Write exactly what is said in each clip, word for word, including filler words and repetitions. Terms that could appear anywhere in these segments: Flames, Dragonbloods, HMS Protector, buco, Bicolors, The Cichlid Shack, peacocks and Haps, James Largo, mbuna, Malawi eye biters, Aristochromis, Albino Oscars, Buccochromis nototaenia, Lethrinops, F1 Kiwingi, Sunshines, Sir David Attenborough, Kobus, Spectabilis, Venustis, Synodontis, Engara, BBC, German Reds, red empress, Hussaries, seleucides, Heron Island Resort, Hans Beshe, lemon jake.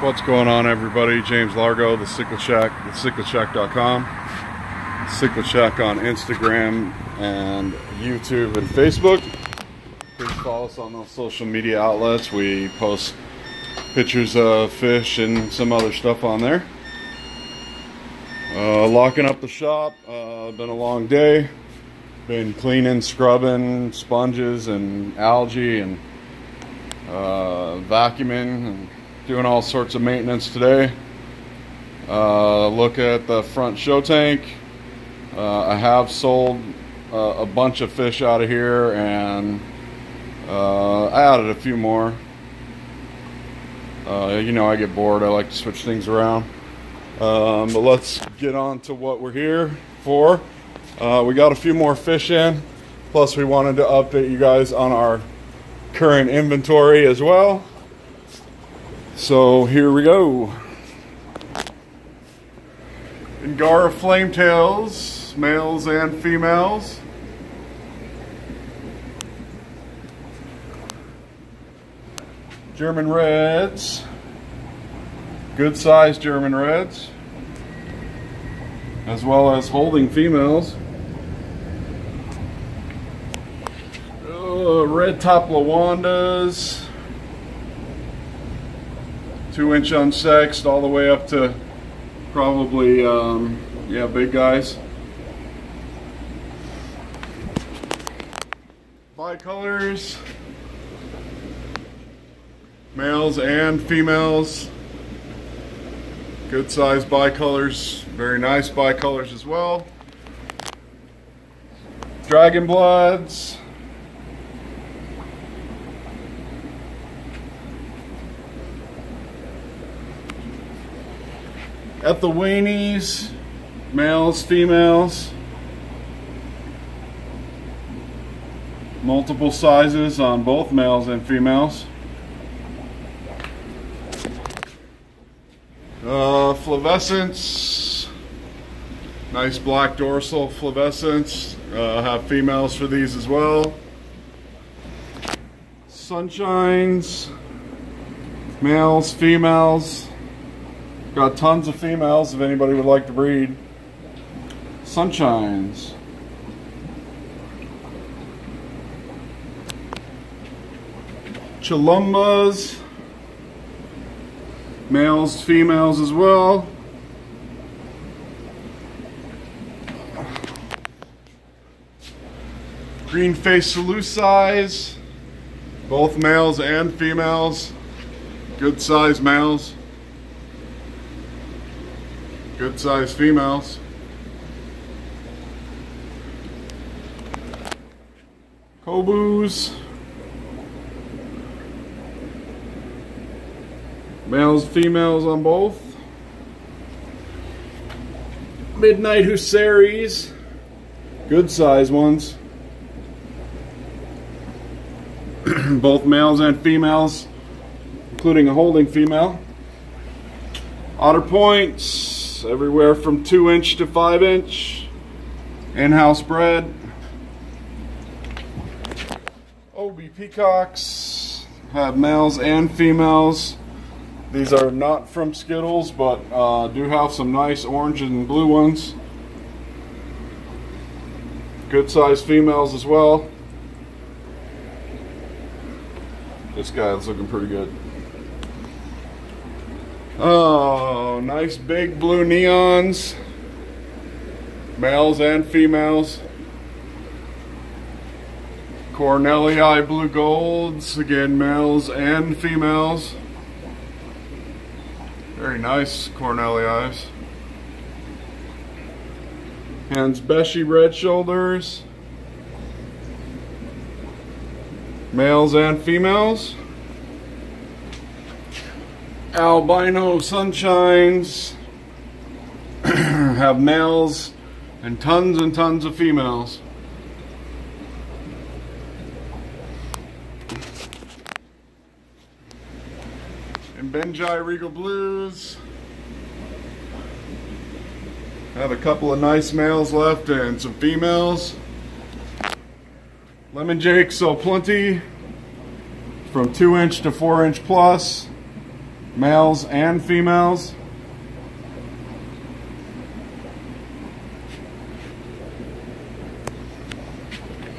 What's going on, everybody? James Largo, The Cichlid Shack, the cichlid shack dot com, Cichlid Shack on Instagram and YouTube and Facebook. Please follow us on those social media outlets. We post pictures of fish and some other stuff on there. Uh, locking up the shop. Uh, been a long day. Been cleaning, scrubbing, sponges and algae and uh, vacuuming and doing all sorts of maintenance today. Uh, look at the front show tank. Uh, I have sold uh, a bunch of fish out of here, and uh, I added a few more. Uh, you know, I get bored. I like to switch things around. Um, but let's get on to what we're here for. Uh, we got a few more fish in. Plus, we wanted to update you guys on our current inventory as well. So here we go. Engara flametails, males and females. German reds, good sized German reds, as well as holding females. Uh, red top Lawandas. Two inch unsexed all the way up to probably, um, yeah, big guys. Bicolors, males and females. Good size bicolors, very nice bicolors as well. Dragonbloods. Ethelweenies, males, females, multiple sizes on both males and females. Uh, flavescence, nice black dorsal flavescence. Uh, have females for these as well. Sunshines, males, females. Got tons of females if anybody would like to breed. Sunshines. Chalumbas. Males, females as well. Green faced seleucides. Both males and females. Good size males. Good size females. Kobus. Males, females on both. Midnight Hussaries. Good size ones. Both males and females, including a holding female. Otter points. Everywhere from two inch to five inch, in-house bred. O B peacocks have males and females. These are not from Skittles, but uh, do have some nice orange and blue ones. Good sized females as well. This guy is looking pretty good. Oh, nice big blue neons, males and females. Cornelii blue golds, again, males and females. Very nice Corneliis. Hans Beshe red shoulders, males and females. Albino sunshines have males and tons and tons of females. And Benji regal blues have a couple of nice males left and some females. Lemon jake so plenty, from two inch to four inch plus. males and females.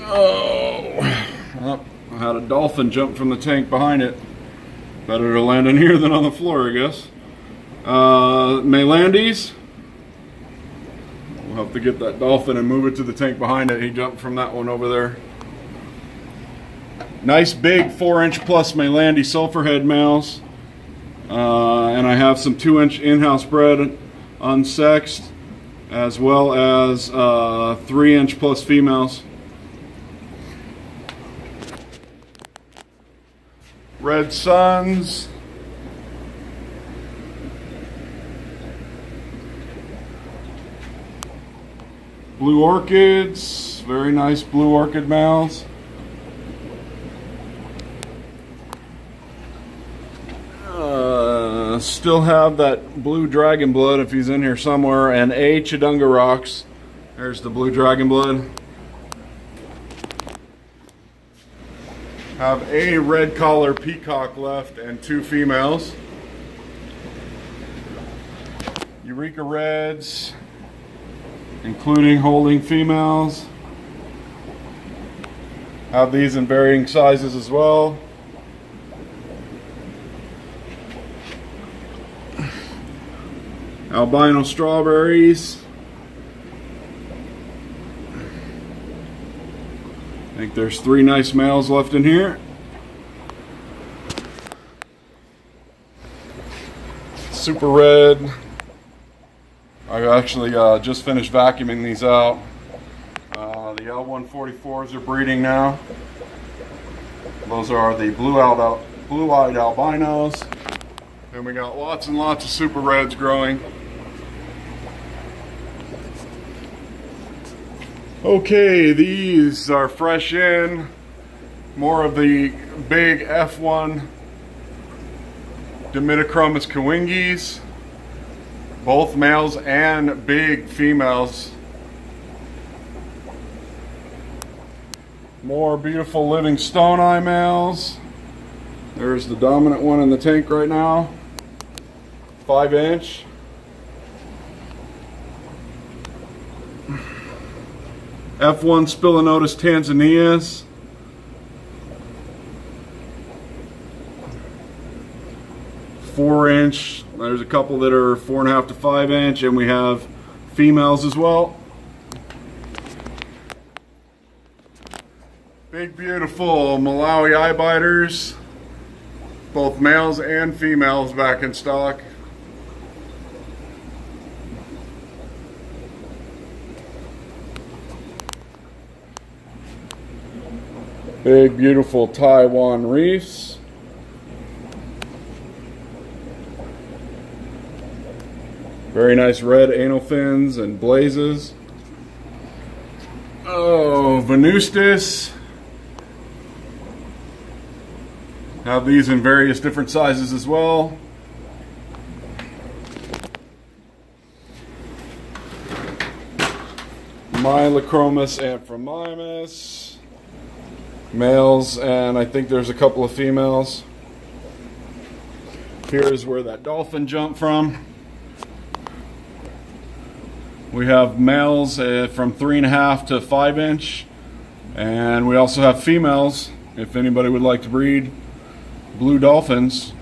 Oh, oh, I had a dolphin jump from the tank behind it. Better to land in here than on the floor, I guess. Uh, Maylandis. We'll have to get that dolphin and move it to the tank behind it. He jumped from that one over there. Nice big four inch plus Maylandi sulfurhead males. Uh, and I have some two inch in-house bred unsexed, as well as uh, three inch plus females. Red Suns. Blue Orchids, very nice blue orchid males. Uh, still have that blue Dragonblood if he's in here somewhere, and a Chidunga rocks. There's the blue Dragonblood. Have a red collar peacock left and two females. Eureka Reds, including holding females. Have these in varying sizes as well. Albino strawberries. I think there's three nice males left in here. Super red. I've actually uh, just finished vacuuming these out. Uh, the L one forty-fours are breeding now. Those are the blue-eyed blue albinos. And we got lots and lots of super reds growing. Okay, these are fresh in. More of the big F one Dimitochromis Kawingis. Both males and big females. More beautiful living stone-eye males. There's the dominant one in the tank right now. Five inch. F one Spilinotus Tanzanias. Four inch. There's a couple that are four and a half to five inch, and we have females as well. Big, beautiful Malawi eye biters, both males and females back in stock. Big, beautiful Taiwan reefs. Very nice red anal fins and blazes. Oh, Venustis. Have these in various different sizes as well. Mylochromis amphimymis. Males, and I think there's a couple of females. Here's where that dolphin jumped from. We have males uh, from three and a half to five inch, and we also have females if anybody would like to breed blue dolphins.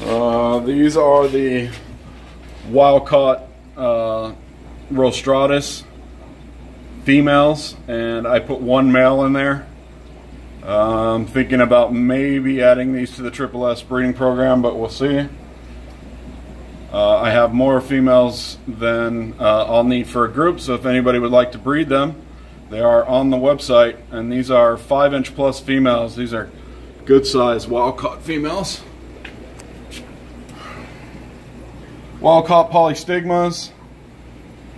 Uh, these are the wild caught uh, rostratus females, and I put one male in there. I'm um, thinking about maybe adding these to the Triple S breeding program, but we'll see. Uh, I have more females than uh, I'll need for a group, so if anybody would like to breed them, they are on the website, and these are five inch plus females. These are good size wild caught females. Wild caught polystigmas.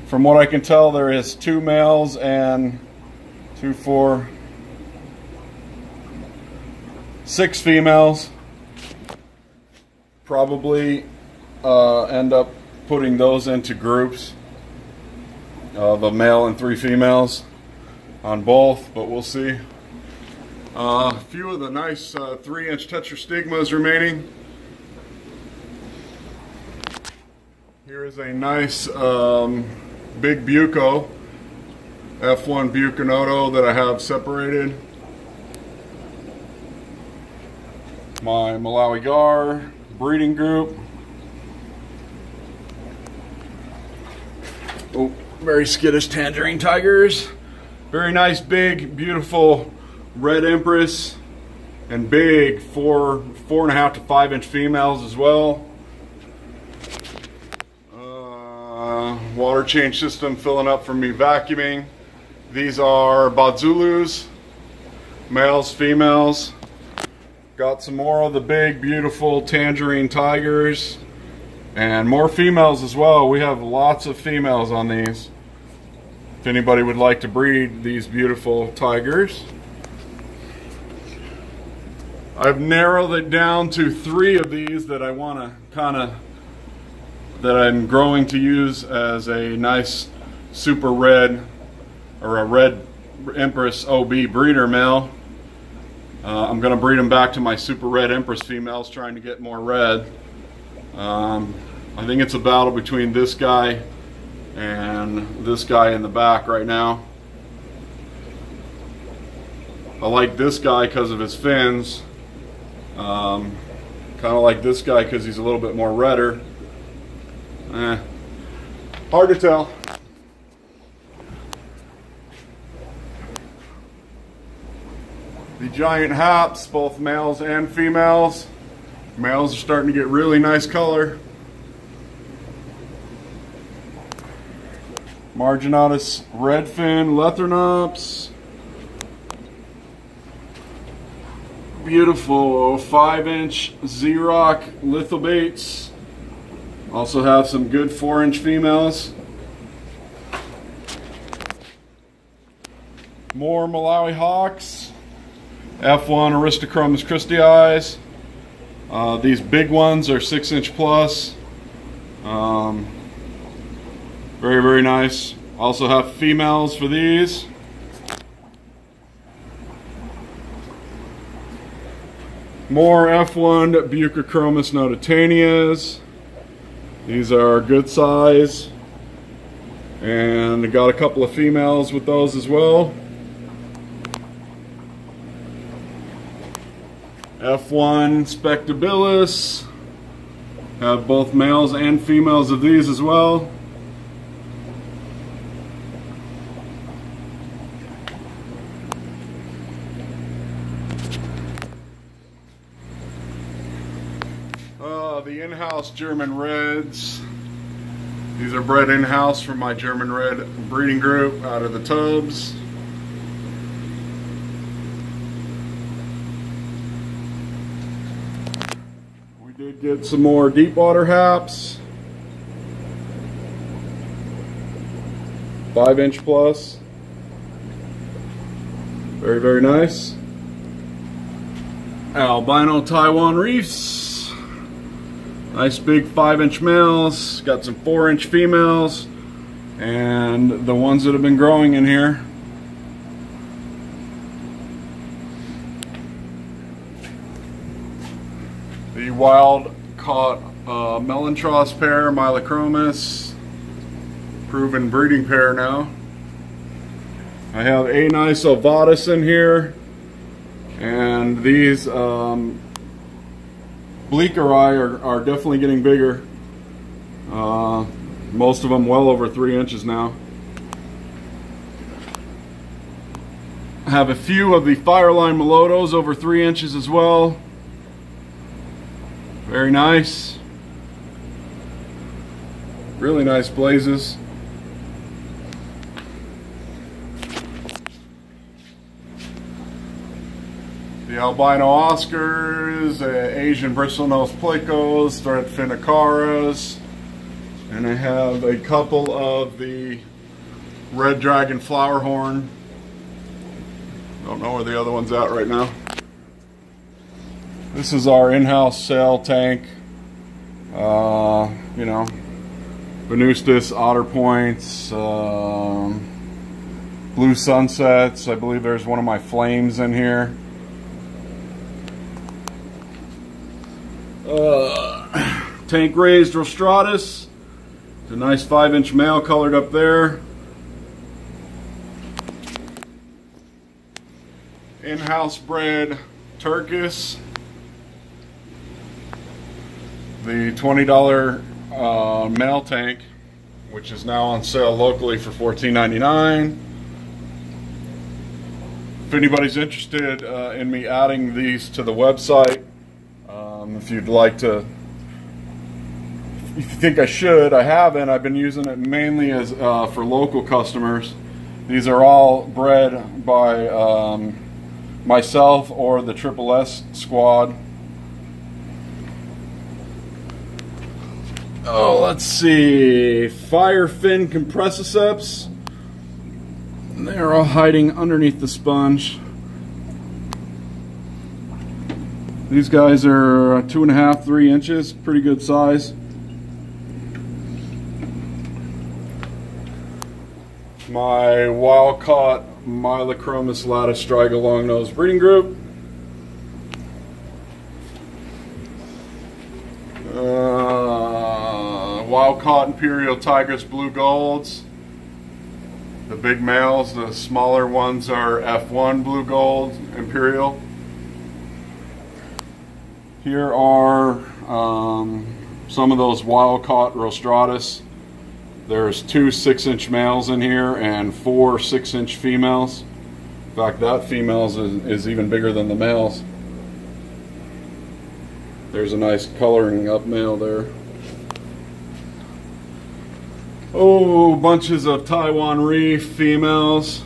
From what I can tell, there is two males and two, four, six females. Probably uh, end up putting those into groups of a male and three females. on both, but we'll see. Uh, a few of the nice uh, three inch tetrastigmas remaining. Here is a nice um, big buco, F one bucanoto, that I have separated. My Malawi gar breeding group. Oh, very skittish tangerine tigers. Very nice, big, beautiful red empress, and big four, four and a half to five inch females as well. Water change system filling up for me vacuuming. These are Badzulus, males, females. Got some more of the big, beautiful tangerine tigers and more females as well. We have lots of females on these. If anybody would like to breed these beautiful tigers. I've narrowed it down to three of these that I want to kind of that I'm growing to use as a nice super red or a red empress O B breeder male. Uh, I'm going to breed them back to my super red empress females, trying to get more red. Um, I think it's a battle between this guy and this guy in the back right now. I like this guy because of his fins. Um, kind of like this guy because he's a little bit more redder. Eh, hard to tell. The giant hops, both males and females. Males are starting to get really nice color. Marginatus redfin Lethrinops. Beautiful five inch Xeroc lithobates. Also have some good four inch females. More Malawi hawks. F one Aristochromis Christii. Uh, these big ones are six inch plus. Um, very, very nice. Also have females for these. More F one Buccochromis nototaenia. These are good size, and I got a couple of females with those as well. F one Spectabilis, have both males and females of these as well. In-house German Reds. These are bred in-house from my German Red breeding group out of the tubs. We did get some more deep water haps. Five inch plus. Very, very nice. Albino Taiwan reefs. Nice big five inch males, got some four inch females, and the ones that have been growing in here. The wild caught uh, Melantros pair, Mylochromis, proven breeding pair now. I have a nice ovatus in here, and these um, Bleakeri are, are definitely getting bigger. Uh, most of them well over three inches now. I have a few of the Fireline Melodos over three inches as well. Very nice. Really nice blazes. The albino Oscars, the Asian bristlenose plecos, threadfin acaras, and I have a couple of the red dragon flower horn. Don't know where the other one's at right now. This is our in-house cell tank. Uh, you know, Venustis, Otter points, um, Blue Sunsets. I believe there's one of my flames in here. Uh, tank raised rostratus. It's a nice five inch male colored up there. In-house bred Turkis. The twenty dollar uh, male tank, which is now on sale locally for fourteen ninety-nine. If anybody's interested uh, in me adding these to the website, um, if you'd like to, if you think I should, I haven't. I've been using it mainly as uh, for local customers. These are all bred by um, myself or the Triple S squad. Oh, let's see. Fire fin compressiceps. They're all hiding underneath the sponge. These guys are two and a half, three inches. Pretty good size. My wild caught Mylochromis lattice-strige long-nose breeding group. Wild caught Imperial Tigers, Blue Golds. The big males, the smaller ones are F one Blue Gold, Imperial. Here are um, some of those wild caught rostratus. There's two six inch males in here and four six inch females. In fact, that females is, is even bigger than the males. There's a nice coloring up male there. Oh, bunches of Taiwan reef females.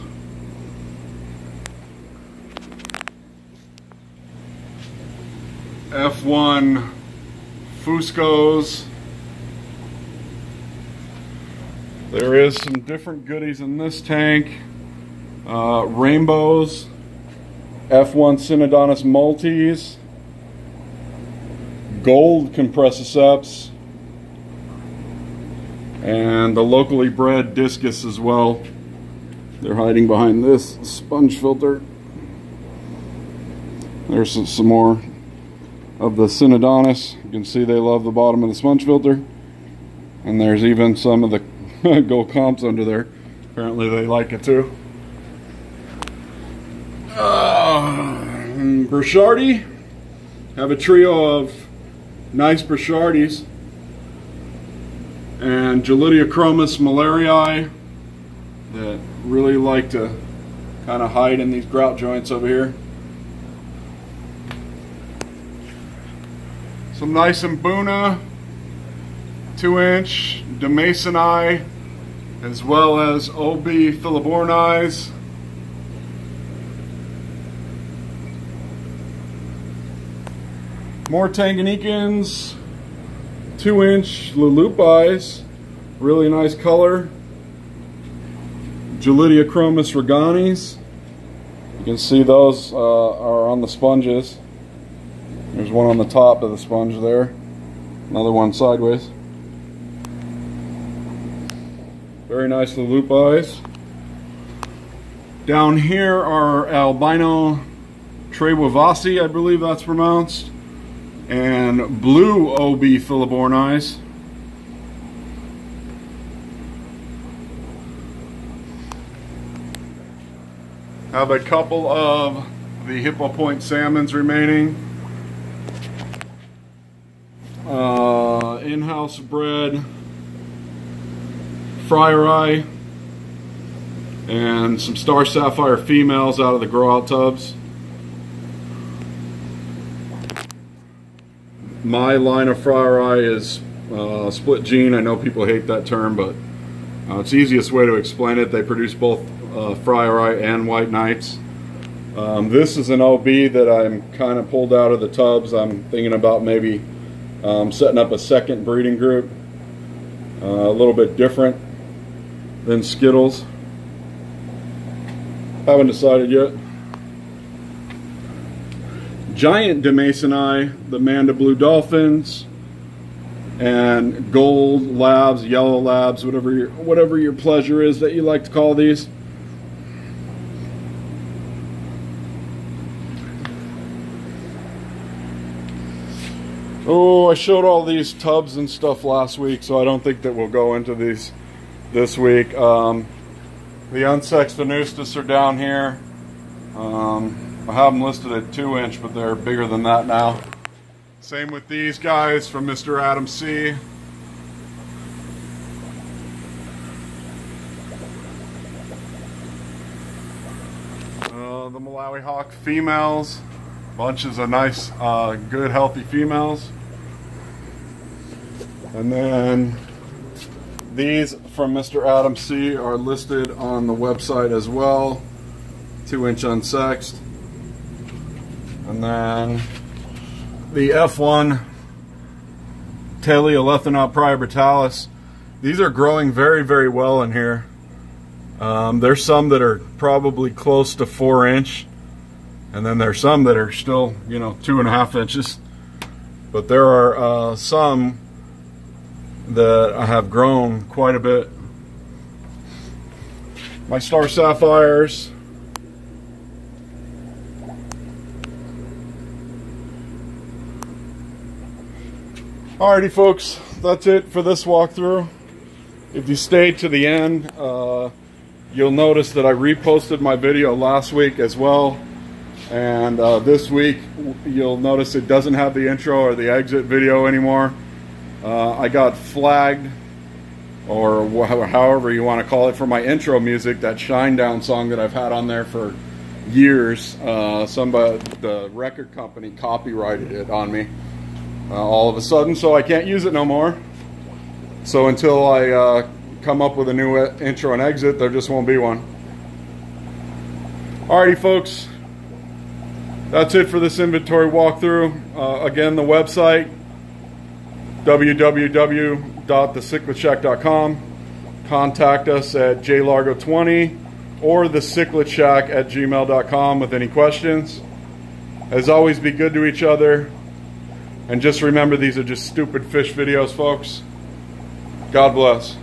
F one Fuscos. There is some different goodies in this tank. Uh, rainbows. F one Synodontis Maltese. Gold compressiceps. And the locally bred discus as well. They're hiding behind this sponge filter. There's some, some more of the Synodontis. You can see they love the bottom of the sponge filter. And there's even some of the gold comps under there. Apparently they like it too. Uh, Burchardi. Have a trio of nice Burchardis. And Chalumbas malariae that really like to kind of hide in these grout joints over here. Some nice Imbuna, two inch Damasceni, as well as O B Filibornis. More Tanganyikans. Two inch Lulupis, really nice color. Gelidochromis reganis. You can see those uh, are on the sponges. There's one on the top of the sponge there. Another one sideways. Very nice Lulupis. Down here are Albino Trewavasi, I believe that's pronounced. And blue O B Filibornis. Have a couple of the hippo point salmons remaining. Uh, in-house bred Frieri and some Star Sapphire females out of the grow-out tubs. My line of Frieri is uh, split gene. I know people hate that term, but uh, it's the easiest way to explain it. They produce both uh, Frieri and White Knights. Um, this is an O B that I'm kind of pulled out of the tubs. I'm thinking about maybe um, setting up a second breeding group. Uh, a little bit different than Skittles. Haven't decided yet. Giant Damasceni, the Manda Blue Dolphins, and gold labs, yellow labs, whatever your, whatever your pleasure is that you like to call these. Oh, I showed all these tubs and stuff last week, so I don't think that we'll go into these this week. Um, the unsexed Venustis are down here. Um, I have them listed at two inch, but they're bigger than that now. Same with these guys from Mister Adam C. Uh, the Malawi hawk females. Bunches of nice, uh, good, healthy females. And then these from Mister Adam C are listed on the website as well. Two inch unsexed. And then the F one Taleolethanops priorbrutalis. These are growing very, very well in here. Um, there's some that are probably close to four inch. And then there's some that are still, you know, two and a half inches. But there are uh, some that I have grown quite a bit. My star sapphires. Alrighty, folks, that's it for this walkthrough. If you stayed to the end, uh, you'll notice that I reposted my video last week as well. And uh, this week, you'll notice it doesn't have the intro or the exit video anymore. Uh, I got flagged, or wh however you want to call it, for my intro music, that Shinedown song that I've had on there for years. Uh, somebody, the record company copyrighted it on me uh, all of a sudden, so I can't use it no more. So until I uh, come up with a new intro and exit, there just won't be one. Alrighty, folks. That's it for this inventory walkthrough. Uh, again, the website, w w w dot the cichlid shack dot com. Contact us at j largo twenty or the cichlid shack at gmail dot com with any questions. As always, be good to each other. And just remember, these are just stupid fish videos, folks. God bless.